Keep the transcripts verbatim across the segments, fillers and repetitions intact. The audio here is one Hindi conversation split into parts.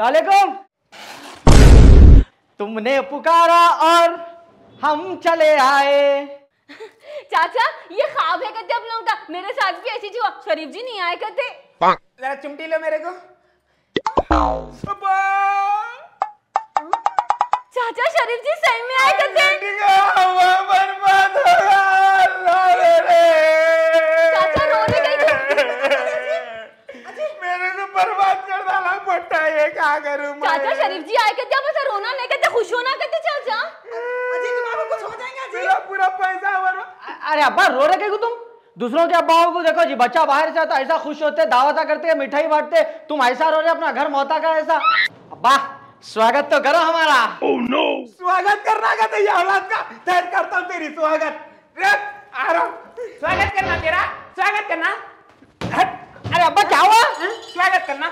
सलामुअलैकुम। तुमने पुकारा और हम चले आए। चाचा ये ख्वाब है करते आप लोगों का, मेरे साथ भी ऐसी जो शरीफ जी नहीं आए करते। जरा चिमटी लो मेरे को। चाचा शरीफ जी सही में आए करते। चाचा रोने गई मेरे को बर्बाद कर डाला पड़ता है, क्या करूं मैं। चाचा शरीफ जी आए करते, आप ऐसा रोना नहीं करते, खुश होना करते। चाचा मेरा पूरा पैसा बर्बाद। अरे अब्बा रो रहे क्यों तुम? दूसरों के अब्बाओं को देखो जी, बच्चा बाहर से आता ऐसा खुश होते, दावता करते, मिठाई बांटते, तुम ऐसा रो रहे, अपना घर मौता का ऐसा। अब्बा स्वागत तो करो हमारा। oh, no. स्वागत करना का तेरी औलाद का तैयार करता हूँ तेरी स्वागत। आ रहा स्वागत करना तेरा, स्वागत करना। अरे अब्बा क्या हुआ? स्वागत करना।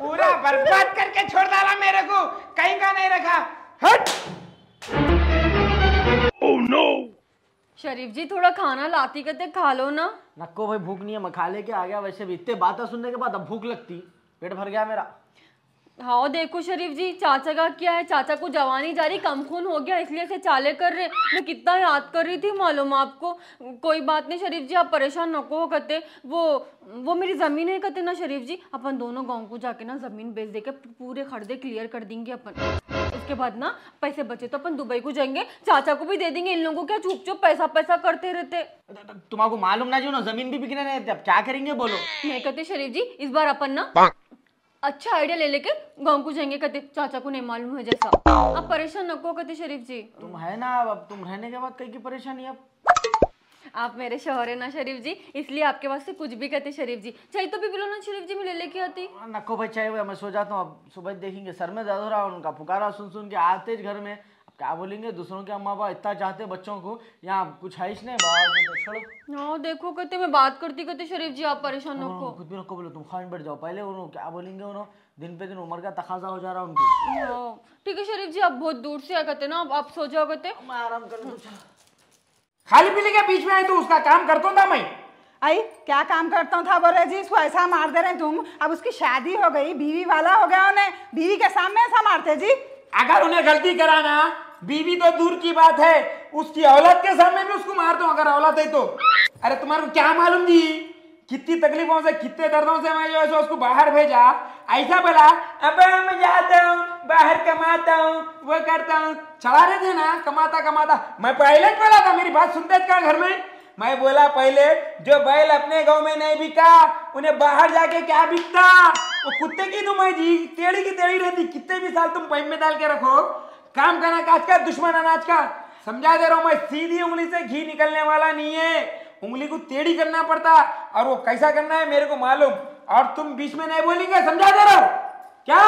पूरा बर्बाद करके छोड़ डाला मेरे को, कहीं का नहीं रखा। हट। oh, no. शरीफ जी थोड़ा खाना लाती करते, खा लो ना। नक्को भाई भूख नहीं है, मैं खा लेके आ गया। वैसे भी इतने बातें सुनने के बाद अब भूख लगती, पेट भर गया मेरा। हाँ देखो शरीफ जी चाचा का क्या है, चाचा को जवानी जा रही, कम खून हो गया, इसलिए से चाले कर रहे। मैं कितना याद कर रही थी मालूम आपको। कोई बात नहीं शरीफ जी, आप परेशान न हो करते। वो वो मेरी ज़मीन है करते ना शरीफ जी, अपन दोनों गांव को जाके ना ज़मीन बेच देके पूरे खर्दे क्लियर कर देंगे अपन। उसके बाद ना पैसे बचे तो अपन दुबई को जाएंगे, चाचा को भी दे देंगे। इन लोगों को क्या चुप चुप पैसा पैसा करते रहते। तुम्हारा मालूम ना जी ना जमीन भी बिकने रहते, अब क्या करेंगे बोलो। नहीं कहते शरीफ जी, इस बार अपन ना अच्छा आइडिया ले लेके गांव को जाएंगे कहते, चाचा को नहीं मालूम है जैसा। अब परेशान नको कहते शरीफ जी, तुम है ना अब, तुम रहने के बाद कहीं की परेशानी। अब आप मेरे शोहर है ना शरीफ जी, इसलिए आपके पास से कुछ भी कहते शरीफ जी। चाय तो भी पिलो ना शरीफ जी, मैं ले लेके आती। नको भाई चाय, मैं सो जाता हूँ, अब सुबह देखेंगे। सर में दर्द हो रहा है, उनका पुकारा सुन सुन के आते घर में, क्या बोलेंगे दूसरों के। अम्मा बाबा इतना चाहते बच्चों को, यहाँ कुछ है नहीं बाहर छोड़ो। देखो कहते मैं बात करती कहते शरीफ जी, आप परेशान नको। खुद भी नको बोलो, तुम खाने बैठ जाओ पहले। उन्होंने क्या बोलेंगे, उन्होंने दिन पे दिन उम्र का तकाजा हो जा रहा उनकी। ठीक है शरीफ जी, आप बहुत दूर से आया कहते ना, आप सो जाओ कहते, मैं आराम कर लूं। खाली पीने के बीच में आए तो उसका काम करता था मैं। आई क्या काम करता था? बोले जी इसको ऐसा मार दे रहे तुम। अब उसकी शादी हो गई, बीवी वाला हो गया, उन्हें बीवी के सामने ऐसा मारते जी। अगर उन्हें गलती कराना बीवी तो दूर की बात है, उसकी औलाद के सामने भी उसको मार दो अगर औलाद है तो। अरे तुम्हारे क्या मालूम जी कितनी तकलीफों से, कितने दर्दों से मैं जो है उसको बाहर भेजा। ऐसा बोला अब मैं जाता हूँ बाहर, कमाता हूँ वो करता हूँ। चला रहे थे ना कमाता कमाता, मैं पहले बोला था, मेरी बात सुनते क्या घर में? मैं बोला पहले जो बैल अपने गाँव में नहीं बिका, उन्हें बाहर जाके क्या बिकता। वो कुत्ते की तुम जी टेढ़ी की टेढ़ी रहती, कितने भी साल तुम पैम में डाल के रखो। काम करना काज का, दुश्मन अनाज का। समझा दे रहा हूँ मैं, सीधी उंगली से घी निकलने वाला नहीं है, उंगली को टेढ़ी करना पड़ता, और वो कैसा करना है मेरे को मालूम। और तुम बीच में नहीं बोलेंगे, समझा दे रहा हूँ। क्या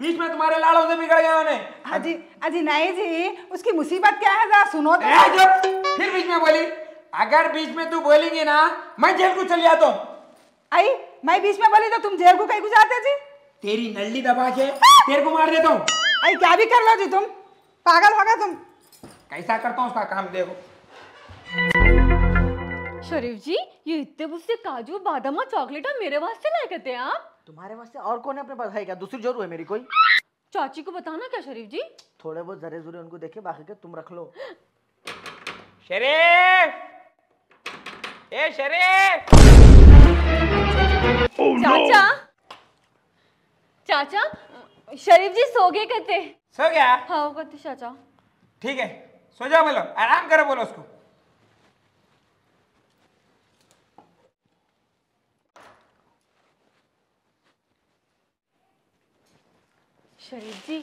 बीच में तुम्हारे लाड़ों से बिगड़ गया उन्हें। अजी अजी नहीं जी, उसकी मुसीबत क्या है जरा सुनो। फिर बीच में बोली, अगर बीच में तू बोलेंगे ना मैं जेल को चले जाता हूँ। आई मैं बीच में बोली तो तुम जेल को कहीं गुजारते जी? तेरी नल्ली दबा के तेरे को मार देता हूँ। आई क्या भी कर लो जी तुम, पागल हो गए तुम। कैसा करता हूँ उसका काम देखो। शरीफ जी ये इतने गुस्से काजू बादाम चॉकलेट मेरे वास्ते लाए कहते हैं आप? तुम्हारे वास्ते और कौन है अपने पास? है क्या दूसरी जरूर है मेरी कोई? चाची को बताना क्या शरीफ जी? थोड़े बहुत जरे जुरे उनको देखे, बाकी के तुम रख लो। शरीफ ए शरीफ। oh, no. चाचा चाचा शरीफ जी सो गए कहते। सो गया? हाँ कहते चाचा। ठीक है सो जाओ, बोलो आराम करो, बोलो उसको। शरीफ जी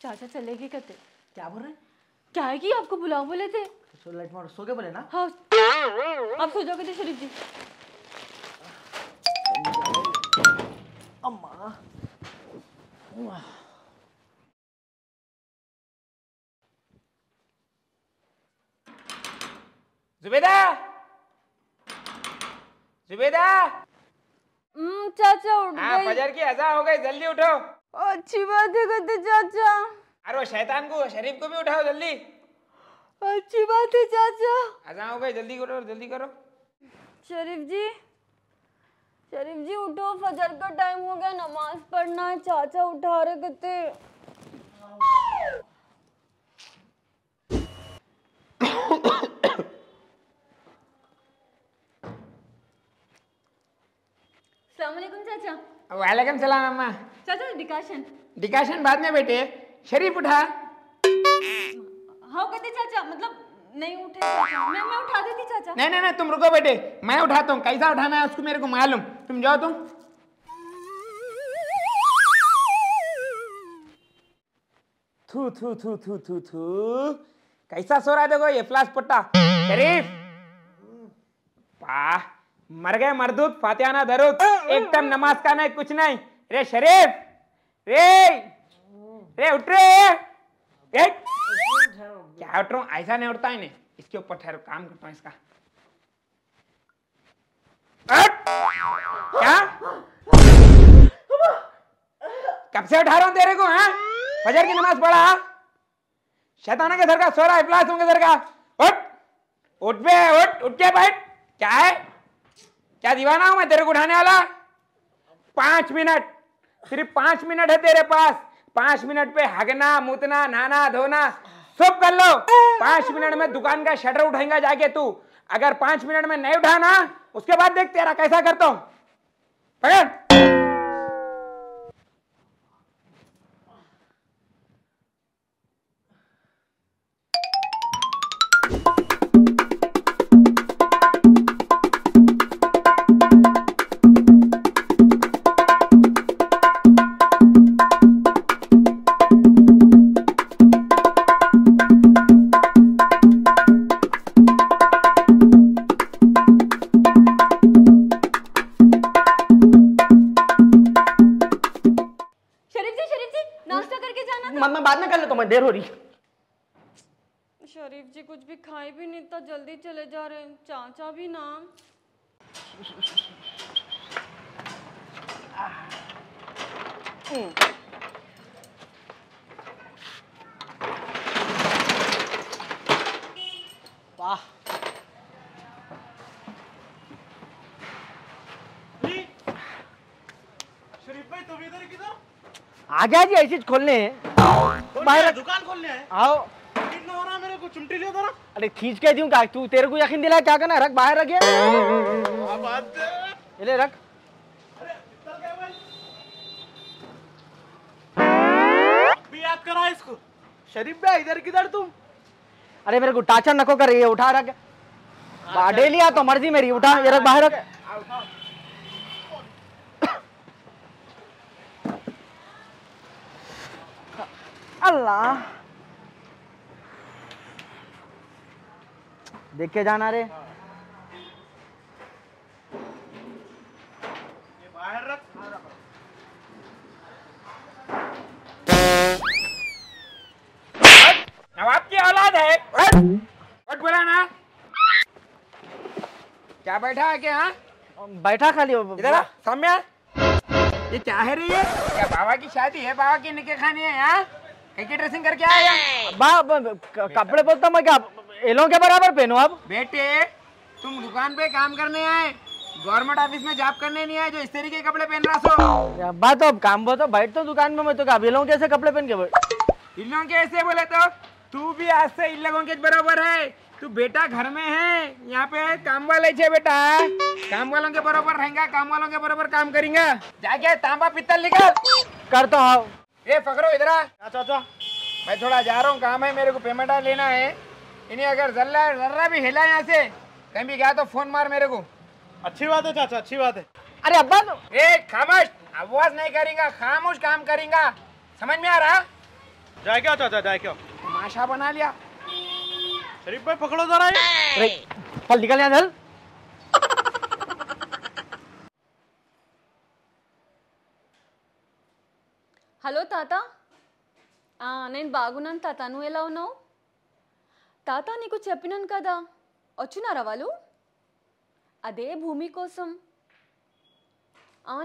चाचा चले गए कहते। क्या बोल रहे? क्या है कि आपको बुलाओ बोले थे। सो लाइट मारो, सो गए बोले ना। हाँ आप सो जाओ कहते शरीफ जी। अम्मा जुबेदा, जुबेदा। चाचा उठ गई, फजर की अज़ान हो गई, जल्दी उठो। अच्छी बात है कहते चाचा। अरे वो शैतान को शरीफ को भी उठाओ जल्दी। अच्छी बात है चाचा। आजाओ भाई जल्दी करो जल्दी करो। शरीफ जी शरीफ जी उठो, फजर का टाइम हो गया, नमाज पढ़ना है। चाचा उठा रहे कहते। अस्सलामुअलैकुम चाचा। वालेकुम सलाम अम्मा। चाचा डिकाशन डिकाशन बाद में बेटे, शरीफ उठा। हाँ कहते चाचा, मतलब नहीं उठे चाचा। मैं मैं उठा देती चाचा। नहीं नहीं नहीं तुम रुको बेटे, मैं उठाता हूँ। कैसा उठाना है उसको मेरे को मालूम, तुम जाओ। तुम थू थू थू थू थू थू कैसा सो रहा है देखो ये फ्लास पट्टा। शरीफ वाह मर गए मरदूत, फातिहाना दरूद, एकदम नमाज का नहीं कुछ नहीं। रे शरीफ रे रे उठ रे, रे। क्या उठ रहा हूँ, ऐसा नहीं उठता है। इसके ऊपर ठहर काम करता हूँ इसका। क्या कब से उठा रहा हूँ तेरे को? हाँ फजर की नमाज पढ़ा, शैताना के दरगाह सो रहा है, इफ्लास के दरगाह। उठ उठ बे उठ, उठ के बैठ। क्या है, क्या दीवाना हूं मैं तेरे को उठाने वाला? पांच मिनट, सिर्फ पांच मिनट है तेरे पास। पांच मिनट पे हगना मुतना नाना धोना सब कर लो। पांच मिनट में दुकान का शटर उठाएगा जाके तू। अगर पांच मिनट में नहीं उठाना उसके बाद देख तेरा कैसा करता हूं। पकड़ देर हो रही। शरीफ जी कुछ भी खाए भी नहीं था, जल्दी चले जा रहे। चाचा भी ना। वाह शरीफ भाई तुम इधर किधर आ गया जी? ऐसी खोलने बाहर दुकान खोलने है। आओ कितना हो रहा मेरे को चुमटी ले जरा। अरे खींच के दूं का, तू तेरे को यकीन दिलाया क्या करना। रख बाहर रख ये। हां बात है ले रख। अरे चल गए भाई भी याद करा इसको। शरीफ भाई इधर किधर तुम? अरे मेरे को टाचा नको कर, ये उठा रख। बाडे लिया तो मर्जी मेरी, उठा ये रख बाहर रख। अल्लाह देख के जाना रे। ये बाहर रख। नवाब की औलाद है, उठ बोला ना। क्या बैठा है क्या? बैठा खाली हो इधर सामने। ये क्या है रे? ये क्या बाबा की शादी है? बाबा की निके खानी है यहाँ? क्या ड्रेसिंग करके आया? कपड़े बोलता मैं क्या एलों के बराबर पहनो। अब बेटे तुम दुकान पे काम करने आए, गवर्नमेंट ऑफिस में जॉब करने नहीं आए जो इस तरीके के कपड़े पहन रहा सो। बात तो अब काम बोलो, बैठ तो दुकान में। मैं तो एलों के ऐसे कपड़े पहन के बैठ। इलों के ऐसे बोले तो तू भी आज से इन लोगों के बराबर है। तू बेटा घर में है, यहाँ पे काम वाले छे बेटा। काम वालों के बराबर रहेगा, काम वालों के बराबर काम करेंगे। जाके तांबा पित्तल निकल करता हूँ। ये फकरो इधर आ। अच्छा अच्छा मैं थोड़ा जा रहा हूँ, काम है मेरे को, पेमेंट लेना है। इन्हें अगर जल्ला जर्रा भी हिला यहाँ से कहीं भी गया तो फोन मार मेरे को। अच्छी बात है चाचा, अच्छी बात है। अरे अब्बा तो ये खामोश, आवाज नहीं करेगा, खामोश काम करेगा। समझ में आ रहा? जाए क्या चाचा जाए क्या? माशा बना लिया। शरीफ भाई पकड़ो जरा, फल निकल यहाँ जल। హలో తాత, నేను బాగున్నాను తాత, నువ్వు ఎలా ఉన్నావు? తాత నీకు చెప్పినాను కదా, వచ్చినారా వాళ్ళు? అదే భూమి కోసం.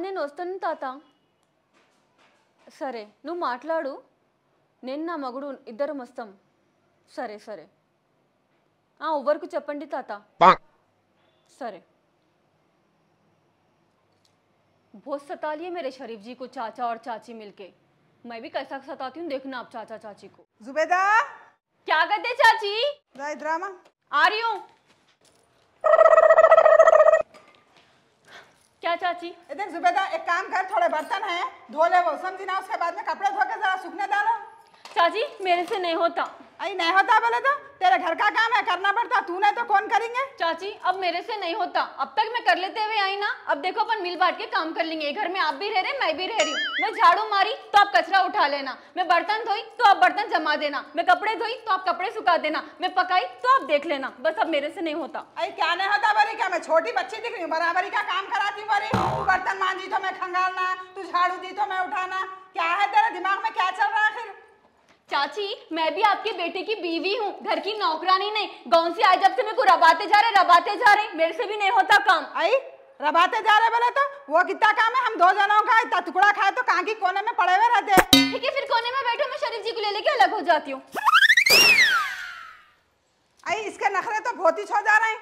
నేను వస్తాను తాత. సరే నువ్వు మాట్లాడు నేను నా మగుడు ఇద్దరం వస్తాం సరే సరే ఆ ఎవ్వరికి చెప్పండి తాత సరే बहुत सता लिए मेरे शरीफ जी को चाचा और चाची मिलके। मैं भी कैसा सताती हूँ देखना आप चाचा चाची को। जुबेदा क्या करते चाची ड्रामा आ रही हूँ क्या चाची इधर जुबेदा एक काम कर थोड़े बर्तन हैं धो ले वो समझी ना उसके बाद में कपड़े धो के जरा सूखने डालो। चाची मेरे से नहीं होता अरे नहीं होता बोले तो तेरे घर का काम है करना पड़ता तूने तो कौन करेंगे। चाची अब मेरे से नहीं होता अब तक मैं कर लेते हुए आई ना अब देखो अपन मिल बांट के काम कर लेंगे घर में आप भी रह रहे मैं भी रह रही हूँ। मैं झाड़ू मारी तो आप कचरा उठा लेना मैं बर्तन धोई तो आप बर्तन जमा देना मैं कपड़े धोई तो आप कपड़े सुखा देना मैं पकाई तो आप देख लेना बस अब मेरे से नहीं होता। अरे क्या नहीं होता बोरी क्या मैं छोटी बच्ची दिख रही हूँ बराबरी का काम कराती हूँ बोरी तू बर्तन मांजी तो मैं खंगालना तू झाड़ू दी तो मैं उठाना क्या है तेरा दिमाग में क्या चल रहा है। आखिर चाची मैं भी आपके बेटे की बीवी हूँ घर की नौकरानी नहीं गाँव से आए जब से मेरे को रबाते जा रहे रबाते जा रहे मेरे से भी नहीं होता काम। आई रबाते जा रहे बोले तो वो कितना काम है हम दो जनों का इतना टुकड़ा खाए तो कांकी कोने में पड़े हुए रहते हैं। ठीक है फिर कोने में बैठो मैं शरीफ जी को ले लेके अलग हो जाती हूँ। आई इसके नखरे तो बहुत ही छो जा रहे हैं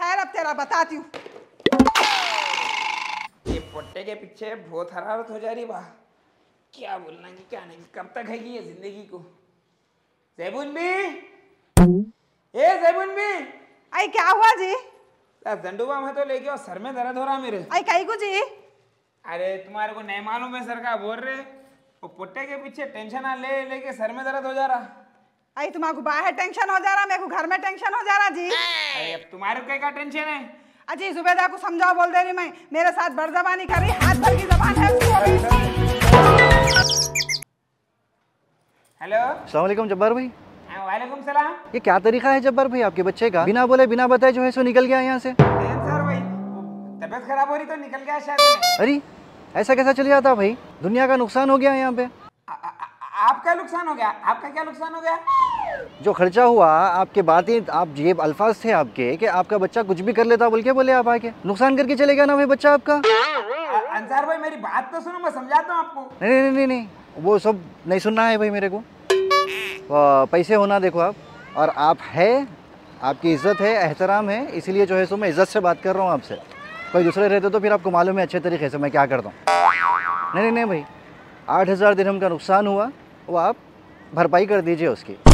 ठहर अब तेरा बताती हूँ। ये पोट्टे के पीछे बहुत हरारत हो जा रही वाह क्या बोलना कि क्या नहीं कब तक है कि ये जिंदगी को। जैबुन भी ए जैबुन भी आई क्या हुआ जी झंडूबा मैं तो लेके और सर में दर्द हो रहा मेरे। आई काई को जी अरे तुम्हारे को नहीं मालूम है सर का बोल रहे वो पुट्टे के पीछे टेंशन आ ले लेके सर में दर्द हो जा रहा। आई तुम्हारे को बाहर टेंशन हो जा रहा मेरे को घर में टेंशन हो जा रहा जी। अरे अब तुम्हारे को क्या टेंशन है अजी जुबेदा को समझाओ बोल दे रही मैं मेरे साथ बर्जबानी कर रही हाथ भर की जबान है। हेलो अस्सलाम वालेकुम जब्बार भाई। वालेकुम सलाम। ये क्या तरीका है जब्बार भाई आपके बच्चे का बिना बोले बिना बताए जो है सो निकल गया यहाँ से। सर भाई तबीयत खराब हो रही तो निकल गया शायद। अरे ऐसा कैसा चले जाता भाई दुनिया का नुकसान हो गया यहाँ पे। आ, आ, आपका नुकसान हो गया आपका क्या नुकसान हो गया जो खर्चा हुआ आपके बातें आप ये अल्फाज थे आपके कि आपका बच्चा कुछ भी कर लेता बोल के बोले आप आके नुकसान करके चले गया ना भाई बच्चा आपका। अंसार भाई मेरी बात तो सुनो मैं समझाता हूँ आपको। नहीं नहीं नहीं नहीं वो सब नहीं सुनना है भाई मेरे को पैसे होना देखो आप और आप है आपकी इज्जत है एहतराम है इसलिए जो है सो मैं इज्जत से बात कर रहा हूँ आपसे। कोई दूसरे रहते तो फिर आपको मालूम है अच्छे तरीके से मैं क्या करता हूँ। नहीं नहीं नहीं भाई आठ हज़ार दिरहम का नुकसान हुआ वो आप भरपाई कर दीजिए उसकी।